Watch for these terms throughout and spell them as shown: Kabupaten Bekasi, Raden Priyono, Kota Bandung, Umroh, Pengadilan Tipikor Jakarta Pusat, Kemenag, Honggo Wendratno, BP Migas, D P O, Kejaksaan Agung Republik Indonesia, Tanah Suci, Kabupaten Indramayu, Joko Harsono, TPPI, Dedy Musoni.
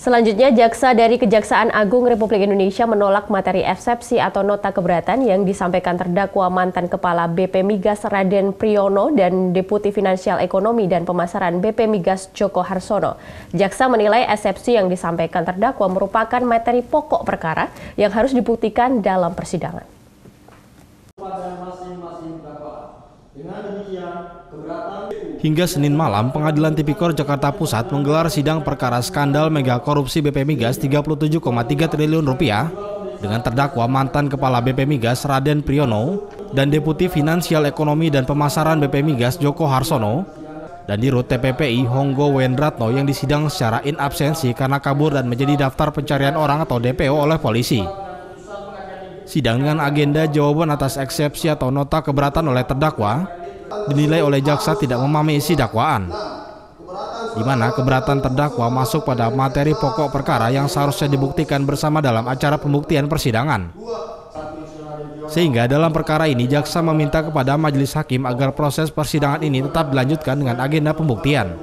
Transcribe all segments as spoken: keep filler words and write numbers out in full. Selanjutnya, jaksa dari Kejaksaan Agung Republik Indonesia menolak materi eksepsi atau nota keberatan yang disampaikan terdakwa mantan Kepala B P Migas Raden Priyono dan Deputi Finansial Ekonomi dan Pemasaran B P Migas Joko Harsono. Jaksa menilai eksepsi yang disampaikan terdakwa merupakan materi pokok perkara yang harus dibuktikan dalam persidangan. Pada masing-masing terdakwa. Dengan demikian, keberatan... Hingga Senin malam, Pengadilan Tipikor Jakarta Pusat menggelar sidang perkara skandal mega korupsi B P Migas tiga puluh tujuh koma tiga triliun rupiah dengan terdakwa mantan Kepala B P Migas Raden Priyono dan Deputi Finansial Ekonomi dan Pemasaran B P Migas Joko Harsono dan Dirut T P P I Honggo Wendratno yang disidang secara in absensi karena kabur dan menjadi daftar pencarian orang atau D P O oleh polisi. Sidang dengan agenda jawaban atas eksepsi atau nota keberatan oleh terdakwa dinilai oleh jaksa tidak memahami isi dakwaan, di mana keberatan terdakwa masuk pada materi pokok perkara yang seharusnya dibuktikan bersama dalam acara pembuktian persidangan. Sehingga dalam perkara ini jaksa meminta kepada majelis hakim agar proses persidangan ini tetap dilanjutkan dengan agenda pembuktian.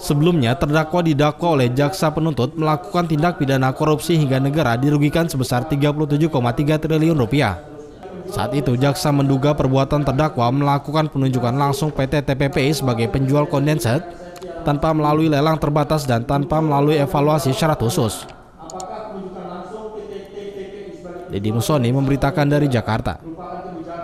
Sebelumnya, terdakwa didakwa oleh jaksa penuntut melakukan tindak pidana korupsi hingga negara dirugikan sebesar tiga puluh tujuh koma tiga triliun rupiah. Saat itu, jaksa menduga perbuatan terdakwa melakukan penunjukan langsung P T T P P I sebagai penjual kondensat tanpa melalui lelang terbatas dan tanpa melalui evaluasi syarat khusus. Dedy Musoni memberitakan dari Jakarta.